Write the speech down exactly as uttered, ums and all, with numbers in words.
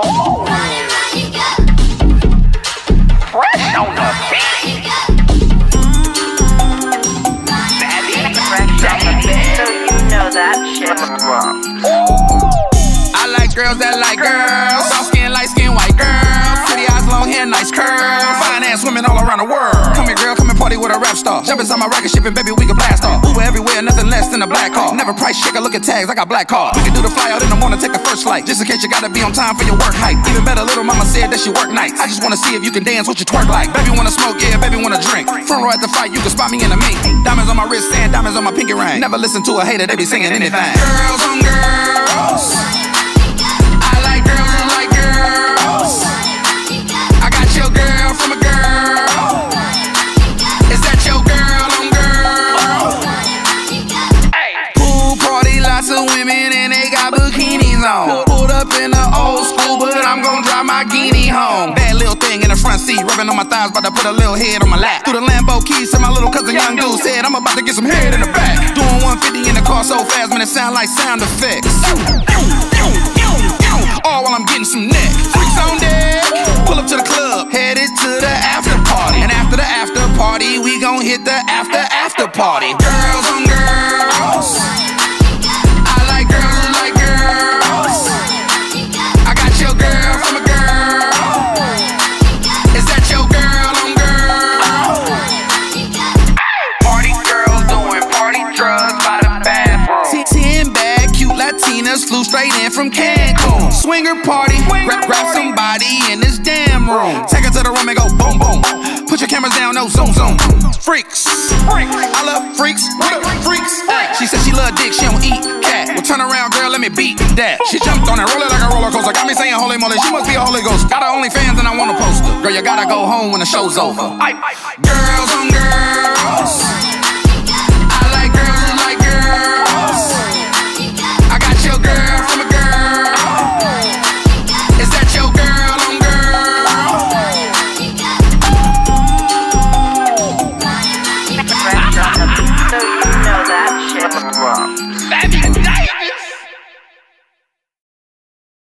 I like girls that like girls. Soft skin, light skin, white girls. Pretty eyes, long hair, nice curls. Fine ass women all around the world. Come here, girl, come and party with a rap star. Jump inside my rocket ship and baby, we can blast off. Uber everywhere, nothing less than a black car. Never price checker, look at tags, I got black cars. We can do the fly out in the morning, take a first flight. Just in case you gotta be on time for your work hype. Even better, little mama said that she work nights. I just wanna see if you can dance, what you twerk like. Baby wanna smoke, yeah, baby wanna drink. Front row at the fight, you can spot me in the mink. Diamonds on my wrist and diamonds on my pinky ring. Never listen to a hater, they be singing anything. Girls on girls. Pulled up in the old school, but I'm gon' drive my Guinea home. Bad little thing in the front seat, rubbing on my thighs, about to put a little head on my lap. Through the Lambo keys, to my little cousin Young Dude said, I'm about to get some head in the back. Doing one fifty in the car so fast, man, it sound like sound effects. All while I'm getting some neck. Freaks on deck. Pull up to the club, headed to the after party. And after the after party, we gon' hit the after after party. Girls on girls. Flew straight in from Cancun. Swinger party, grab, grab somebody in this damn room. Take her to the room and go boom, boom. Put your cameras down, no zoom, zoom. Freaks, I love freaks, freaks. She said she love dick, she don't eat cat. Well, turn around, girl, let me beat that. She jumped on it, roll it like a roller coaster. Got me saying holy moly, she must be a holy ghost. Got her OnlyFans and I want a poster. Girl, you gotta go home when the show's over. I, I,